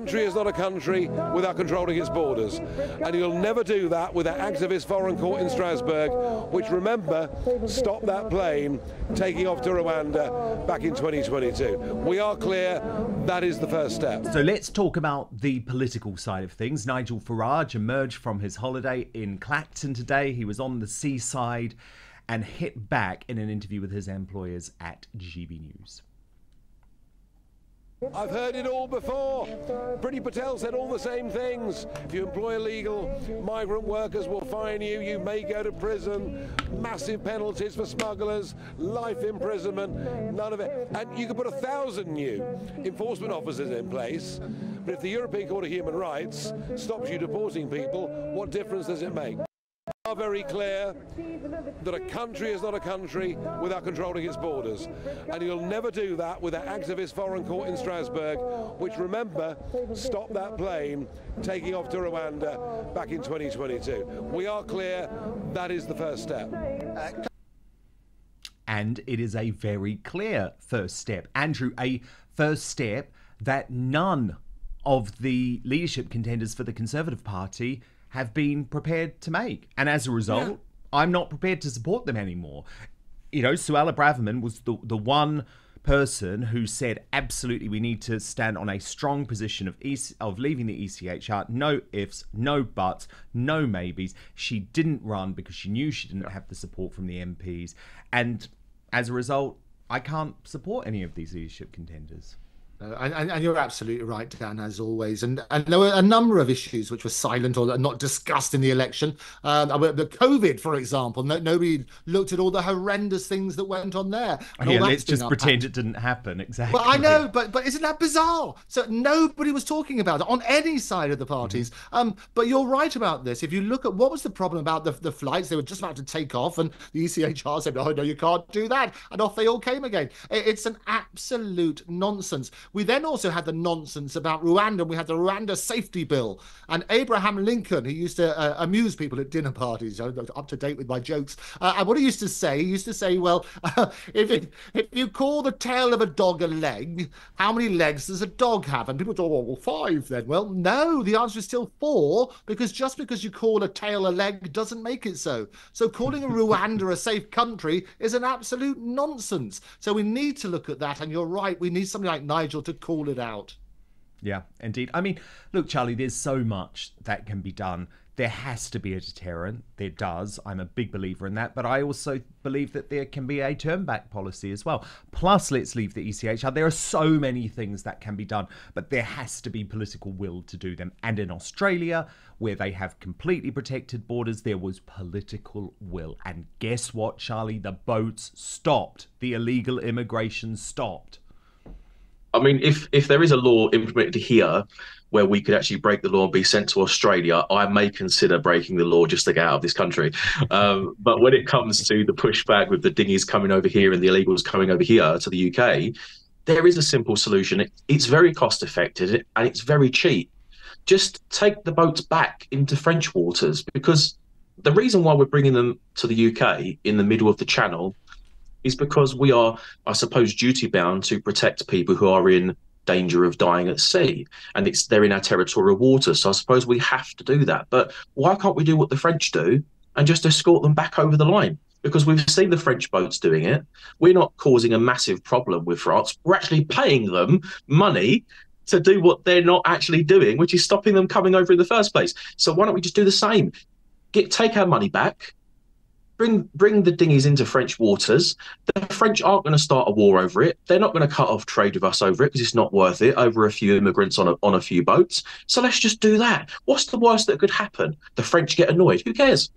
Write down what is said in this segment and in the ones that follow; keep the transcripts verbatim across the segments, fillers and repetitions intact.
country is not a country without controlling its borders. And you'll never do that with an activist foreign court in Strasbourg, which, remember, stopped that plane taking off to Rwanda back in twenty twenty-two. We are clear that is the first step. So let's talk about the political side of things. Nigel Farage emerged from his holiday in Clacton today. He was on the seaside and hit back in an interview with his employers at G B News. I've heard it all before. Priti Patel said all the same things. If you employ illegal, migrant workers will fine you. You may go to prison. Massive penalties for smugglers. Life imprisonment. None of it. And you could put a thousand new enforcement officers in place. But if the European Court of Human Rights stops you deporting people, what difference does it make? We are very clear that a country is not a country without controlling its borders. And you'll never do that with an activist foreign court in Strasbourg, which, remember, stopped that plane taking off to Rwanda back in twenty twenty-two. We are clear that is the first step. And it is a very clear first step. Andrew, a first step that none of the leadership contenders for the Conservative Party have been prepared to make. And as a result, yeah. I'm not prepared to support them anymore. You know, Suella Braverman was the, the one person who said, absolutely, we need to stand on a strong position of, E C, of leaving the E C H R. No ifs, no buts, no maybes. She didn't run because she knew she didn't have the support from the M Ps. And as a result, I can't support any of these leadership contenders. Uh, and, and you're absolutely right, Dan, as always. And, and there were a number of issues which were silent or not discussed in the election. Um, the COVID, for example, no, nobody looked at all the horrendous things that went on there. Oh, yeah, let's just pretend happened. It didn't happen, exactly. Well, I know, but but isn't that bizarre? So nobody was talking about it on any side of the parties. Mm-hmm. um, but you're right about this. If you look at what was the problem about the, the flights, they were just about to take off, and the E C H R said, oh, no, you can't do that. And off they all came again. It, it's an absolute nonsense. We then also had the nonsense about Rwanda. We had the Rwanda safety bill. And Abraham Lincoln, who used to uh, amuse people at dinner parties, I'm up to date with my jokes, uh, and what he used to say, he used to say, well, uh, if, it, if you call the tail of a dog a leg, how many legs does a dog have? And people thought, oh, well, five then. Well, no, the answer is still four, because just because you call a tail a leg doesn't make it so. So calling Rwanda a safe country is an absolute nonsense. So we need to look at that. And you're right, we need something like Nigel to call it out. Yeah, indeed. I mean, look, Charlie, there's so much that can be done. There has to be a deterrent. There does. I'm a big believer in that. But I also believe that there can be a turn-back policy as well. Plus, let's leave the E C H R. There are so many things that can be done, but there has to be political will to do them. And in Australia, where they have completely protected borders, there was political will. And guess what, Charlie? The boats stopped. The illegal immigration stopped. I mean, if, if there is a law implemented here where we could actually break the law and be sent to Australia, I may consider breaking the law just to get out of this country. Um, but when it comes to the pushback with the dinghies coming over here and the illegals coming over here to the U K, there is a simple solution. It, it's very cost effective and it's very cheap. Just take the boats back into French waters, because the reason why we're bringing them to the U K in the middle of the Channel is because we are, I suppose, duty-bound to protect people who are in danger of dying at sea. And it's they're in our territorial waters, so I suppose we have to do that. But why can't we do what the French do and just escort them back over the line? Because we've seen the French boats doing it. We're not causing a massive problem with France. We're actually paying them money to do what they're not actually doing, which is stopping them coming over in the first place. So why don't we just do the same? Get, take our money back. Bring bring the dinghies into French waters. The French aren't going to start a war over it. They're not going to cut off trade with us over it because it's not worth it, over a few immigrants on a, on a few boats. So let's just do that. What's the worst that could happen? The French get annoyed. Who cares?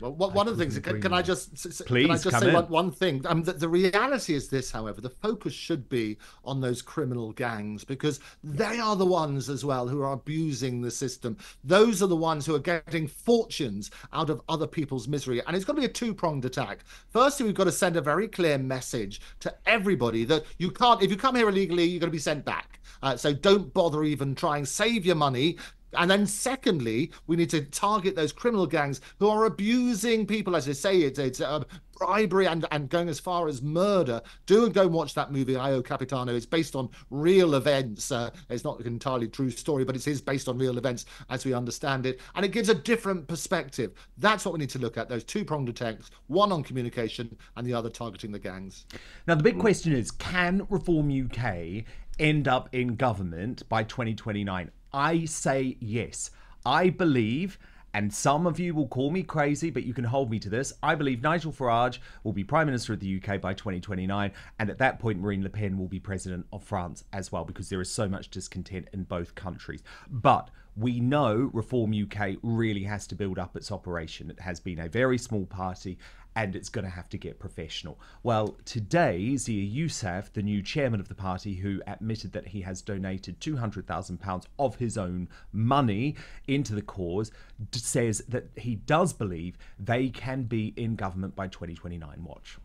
Well, one of the things, can, can I just, Please, can I just say one, one thing? Um, the, the reality is this, however, the focus should be on those criminal gangs, because they are the ones as well who are abusing the system. Those are the ones who are getting fortunes out of other people's misery. And it's got to be a two-pronged attack. Firstly, we've got to send a very clear message to everybody that you can't, if you come here illegally, you're going to be sent back. Uh, so don't bother even trying, save your money. And then secondly, we need to target those criminal gangs who are abusing people, as they say, it's, it's uh, bribery and, and going as far as murder. Do and go and watch that movie, Io Capitano. It's based on real events. Uh, it's not an entirely true story, but it is based on real events as we understand it. And it gives a different perspective. That's what we need to look at, those two-pronged attacks, one on communication and the other targeting the gangs. Now, the big question is, can Reform U K end up in government by twenty twenty-nine? I say yes. I believe, and some of you will call me crazy, but you can hold me to this, I believe Nigel Farage will be Prime Minister of the U K by twenty twenty-nine, and at that point Marine Le Pen will be President of France as well, because there is so much discontent in both countries. But we know Reform U K really has to build up its operation. It has been a very small party, and it's going to have to get professional. Well, today, Zia Yusuf, the new chairman of the party, who admitted that he has donated two hundred thousand pounds of his own money into the cause, says that he does believe they can be in government by twenty twenty-nine. Watch.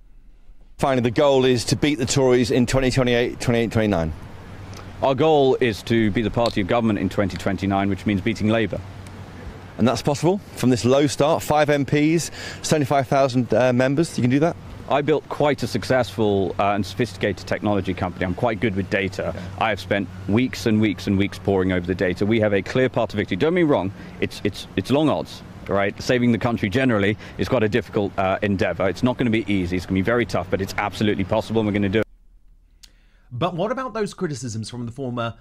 Finally, the goal is to beat the Tories in twenty twenty-eight, twenty-eight, twenty-nine. Our goal is to be the party of government in twenty twenty-nine, which means beating Labour. And that's possible from this low start, five M Ps, seventy-five thousand uh, members, you can do that. I built quite a successful uh, and sophisticated technology company. I'm quite good with data. Okay. I have spent weeks and weeks and weeks poring over the data. We have a clear path to victory. Don't get me wrong, it's, it's, it's long odds, right? Saving the country generally is quite a difficult uh, endeavour. It's not going to be easy, it's going to be very tough, but it's absolutely possible and we're going to do it. But what about those criticisms from the former,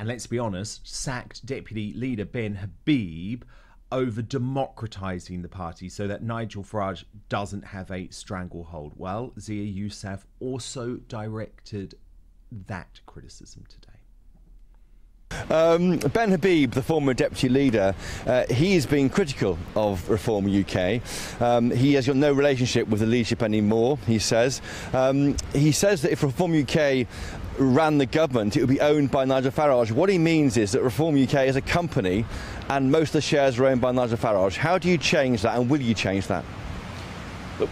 and let's be honest, sacked deputy leader Ben Habib, over democratizing the party so that Nigel Farage doesn't have a stranglehold? Well, Zia Yusuf also directed that criticism today. Um, Ben Habib, the former deputy leader, uh, he has been critical of Reform U K. Um, he has got no relationship with the leadership anymore, he says. Um, he says that if Reform U K ran the government, it would be owned by Nigel Farage. What he means is that Reform U K is a company and most of the shares are owned by Nigel Farage. How do you change that, and will you change that?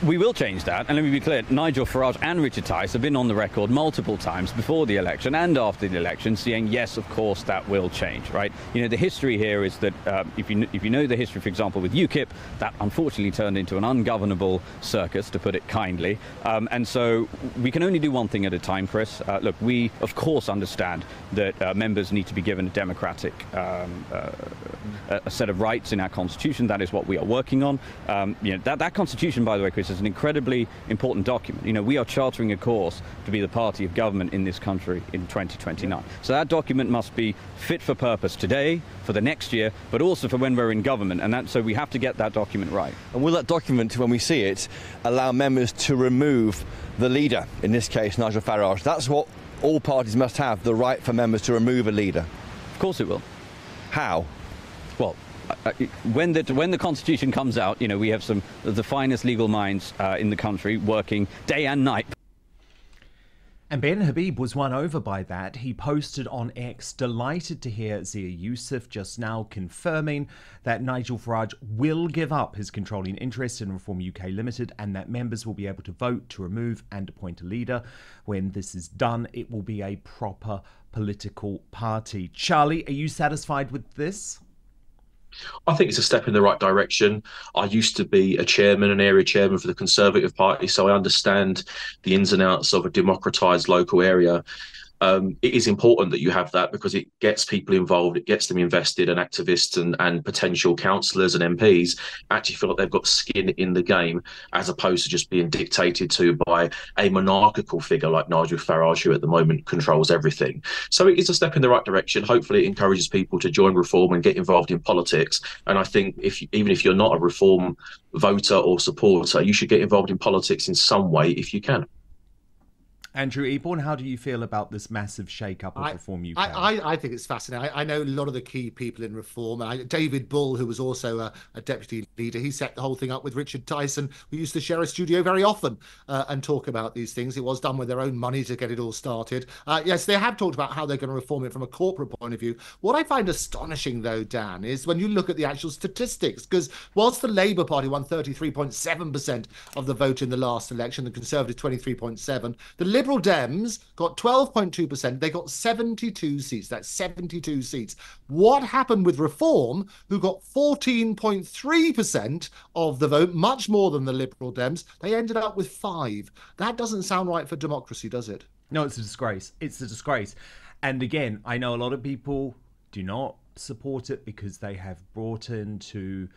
We will change that, and let me be clear, Nigel Farage and Richard Tice have been on the record multiple times before the election and after the election saying, yes, of course, that will change, right? You know, the history here is that uh, if, you, if you know the history, for example, with UKIP, that unfortunately turned into an ungovernable circus, to put it kindly. Um, and so we can only do one thing at a time, Chris. Uh, look, we, of course, understand that uh, members need to be given a democratic um, uh, a set of rights in our constitution. That is what we are working on. Um, you know, that, that constitution, by the way, Chris, is an incredibly important document. You know, we are chartering a course to be the party of government in this country in twenty twenty-nine. So that document must be fit for purpose today, for the next year, but also for when we're in government. And that, so we have to get that document right. And will that document, when we see it, allow members to remove the leader, in this case, Nigel Farage? That's what all parties must have, the right for members to remove a leader. Of course it will. How? Well, When the, when the Constitution comes out, you know, we have some of the finest legal minds uh, in the country working day and night. And Ben Habib was won over by that. He posted on X, delighted to hear Zia Yusuf just now confirming that Nigel Farage will give up his controlling interest in Reform U K Limited and that members will be able to vote to remove and appoint a leader. When this is done, it will be a proper political party. Charlie, are you satisfied with this? I think it's a step in the right direction. I used to be a chairman, an area chairman for the Conservative Party, so I understand the ins and outs of a democratised local area. Um, it is important that you have that because it gets people involved, it gets them invested, and activists and, and potential councillors and M Ps actually feel like they've got skin in the game as opposed to just being dictated to by a monarchical figure like Nigel Farage, who at the moment controls everything. So it is a step in the right direction. Hopefully it encourages people to join Reform and get involved in politics. And I think if you, even if you're not a Reform voter or supporter, you should get involved in politics in some way if you can. Andrew Eborn, how do you feel about this massive shake-up of I, Reform U K? I, I, I think it's fascinating. I, I know a lot of the key people in Reform. I, David Bull, who was also a, a deputy leader, he set the whole thing up with Richard Tyson. We used to share a studio very often uh, and talk about these things. It was done with their own money to get it all started. Uh, yes, they have talked about how they're going to reform it from a corporate point of view. What I find astonishing, though, Dan, is when you look at the actual statistics, because whilst the Labour Party won thirty-three point seven percent of the vote in the last election, the Conservatives twenty-three point seven percent, the Liberal Liberal Dems got twelve point two percent. They got seventy-two seats. That's seventy-two seats. What happened with Reform, who got fourteen point three percent of the vote, much more than the Liberal Dems? They ended up with five. That doesn't sound right for democracy, does it? No, it's a disgrace. It's a disgrace. And again, I know a lot of people do not support it because they have bought into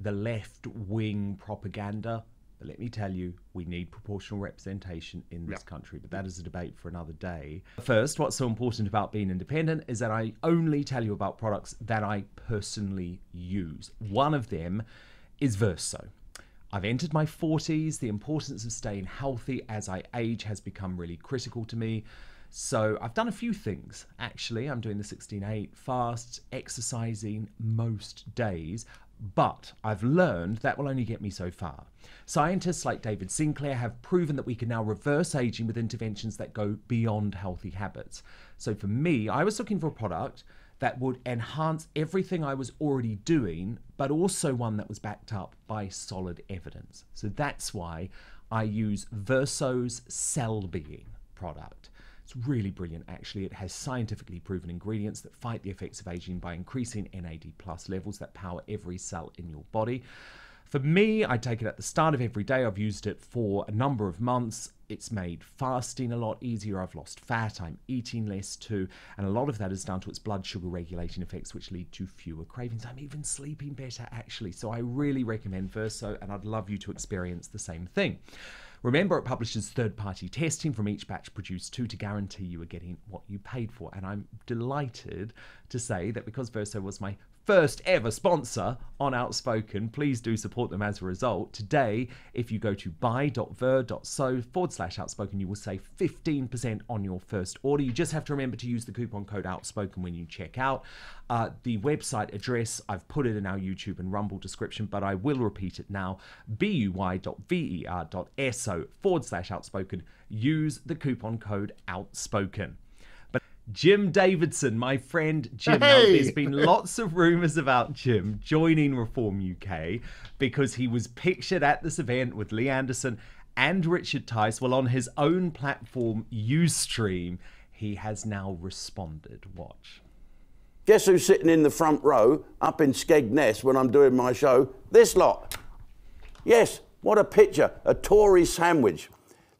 the left-wing propaganda. But let me tell you, we need proportional representation in this yeah. country. But that is a debate for another day. First, what's so important about being independent is that I only tell you about products that I personally use. One of them is Verso. I've entered my forties. The importance of staying healthy as I age has become really critical to me. So I've done a few things, actually. I'm doing the sixteen eight fast, exercising most days, but I've learned that will only get me so far. Scientists like David Sinclair have proven that we can now reverse aging with interventions that go beyond healthy habits. So for me, I was looking for a product that would enhance everything I was already doing, but also one that was backed up by solid evidence. So that's why I use Verso's Cell Being product. It's really brilliant, actually. It has scientifically proven ingredients that fight the effects of aging by increasing N A D plus levels that power every cell in your body. For me, I take it at the start of every day. I've used it for a number of months. It's made fasting a lot easier. I've lost fat. I'm eating less too. And a lot of that is down to its blood sugar regulating effects, which lead to fewer cravings. I'm even sleeping better, actually. So I really recommend Verso, and I'd love you to experience the same thing. Remember, it publishes third-party testing from each batch produced too to guarantee you are getting what you paid for. And I'm delighted to say that because Verso was my first ever sponsor on Outspoken, please do support them as a result. Today, if you go to buy.ver.so forward slash outspoken, you will save fifteen percent on your first order. You just have to remember to use the coupon code Outspoken when you check out. Uh, the website address, I've put it in our YouTube and Rumble description, but I will repeat it now. buy.ver.so forward slash outspoken. Use the coupon code Outspoken. But Jim Davidson, my friend Jim, hey! Now, there's been lots of rumours about Jim joining Reform U K because he was pictured at this event with Lee Anderson and Richard Tice. Well, on his own platform, Ustream, he has now responded. Watch. Guess who's sitting in the front row up in Skegness when I'm doing my show? This lot. Yes. What a picture, a Tory sandwich.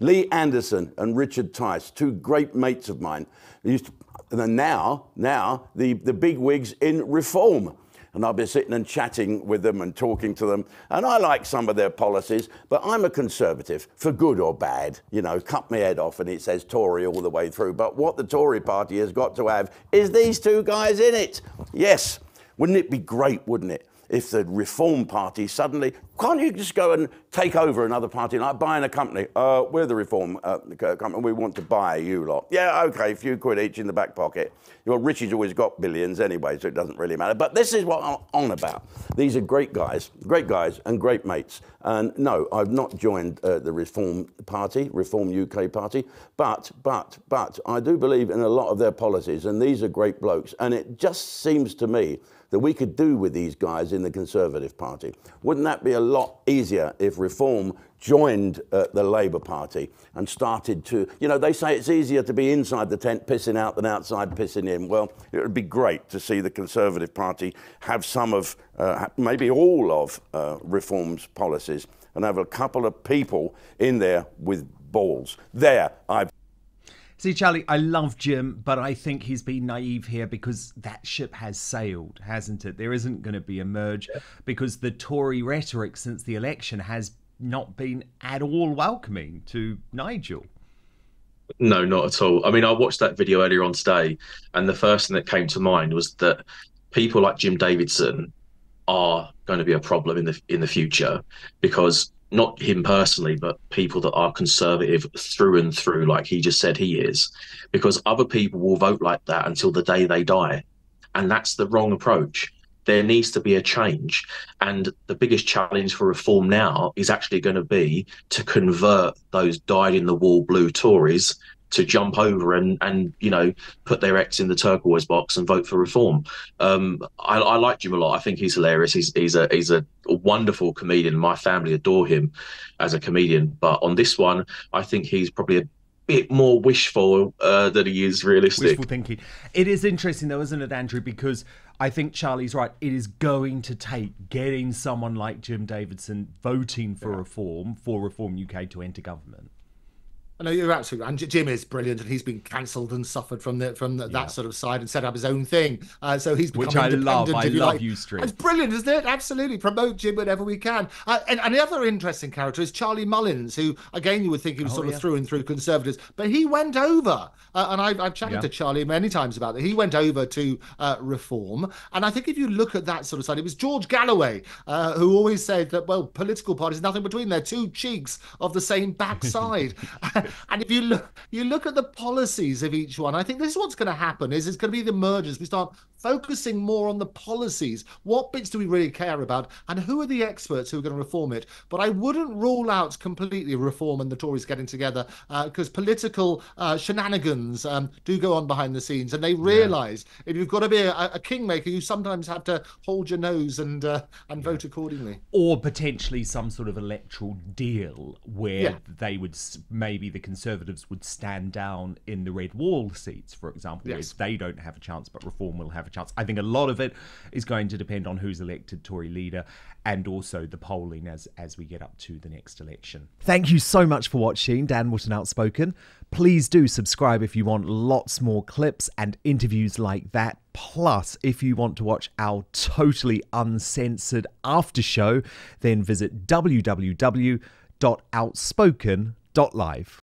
Lee Anderson and Richard Tice, two great mates of mine. They used to, and now, now the, the big wigs in Reform. And I'll be sitting and chatting with them and talking to them. And I like some of their policies, but I'm a Conservative, for good or bad. You know, cut my head off and it says Tory all the way through. But what the Tory party has got to have is these two guys in it. Yes, wouldn't it be great, wouldn't it? If the Reform Party suddenly, can't you just go and take over another party, like buying a company? Uh, we're the Reform uh, company, we want to buy you lot. Yeah, okay, a few quid each in the back pocket. Well, Richie's always got billions anyway, so it doesn't really matter. But this is what I'm on about. These are great guys, great guys and great mates. And no, I've not joined uh, the Reform Party, Reform U K Party, but, but, but I do believe in a lot of their policies, and these are great blokes. And it just seems to me that we could do with these guys in the Conservative Party. Wouldn't that be a lot easier if Reform joined uh, the Labour Party and started to, you know, they say it's easier to be inside the tent pissing out than outside pissing in. Well, it would be great to see the Conservative Party have some of, uh, maybe all of uh, Reform's policies and have a couple of people in there with balls. There, I've... See, Charlie, I love Jim, but I think he's been naive here because that ship has sailed, hasn't it? There isn't going to be a merge because the Tory rhetoric since the election has not been at all welcoming to Nigel. No, not at all. I mean, I watched that video earlier on today, and the first thing that came to mind was that people like Jim Davidson are going to be a problem in the in the future because... not him personally, but people that are conservative through and through, like he just said he is, because other people will vote like that until the day they die. And that's the wrong approach. There needs to be a change. And the biggest challenge for Reform now is actually going to be to convert those dyed-in-the-wool blue Tories to jump over and, and you know, put their ex in the turquoise box and vote for Reform. Um, I, I like Jim a lot. I think he's hilarious. He's he's a he's a wonderful comedian. My family adore him as a comedian. But on this one, I think he's probably a bit more wishful uh, than he is realistic. Wishful thinking. It is interesting though, isn't it, Andrew? Because I think Charlie's right. It is going to take getting someone like Jim Davidson voting for yeah. reform, for Reform U K to enter government. No, you're absolutely right. And Jim is brilliant, and he's been cancelled and suffered from the from the, yeah. that sort of side and set up his own thing. Uh, so he's become which I love. I you love like. Ustream. It's brilliant, isn't it? Absolutely, promote Jim whenever we can. Uh, and, and the other interesting character is Charlie Mullins, who again you would think he was oh, sort yeah. of through and through Conservatives, but he went over. Uh, and I've, I've chatted yeah. to Charlie many times about that. He went over to uh, Reform, and I think if you look at that sort of side, it was George Galloway uh, who always said that well, political parties nothing between they're two cheeks of the same backside. And if you look, you look at the policies of each one, I think this is what's going to happen, is it's going to be the mergers. We start focusing more on the policies. What bits do we really care about? And who are the experts who are going to reform it? But I wouldn't rule out completely Reform and the Tories getting together, because uh, political uh, shenanigans um, do go on behind the scenes. And they realise yeah. if you've got to be a, a kingmaker, you sometimes have to hold your nose and, uh, and yeah. vote accordingly. Or potentially some sort of electoral deal where yeah. they would make maybe the Conservatives would stand down in the red wall seats, for example, yes. if they don't have a chance, but Reform will have a chance. I think a lot of it is going to depend on who's elected Tory leader and also the polling as, as we get up to the next election. Thank you so much for watching Dan Wootton Outspoken. Please do subscribe if you want lots more clips and interviews like that. Plus, if you want to watch our totally uncensored after show, then visit w w w dot outspoken dot com dot live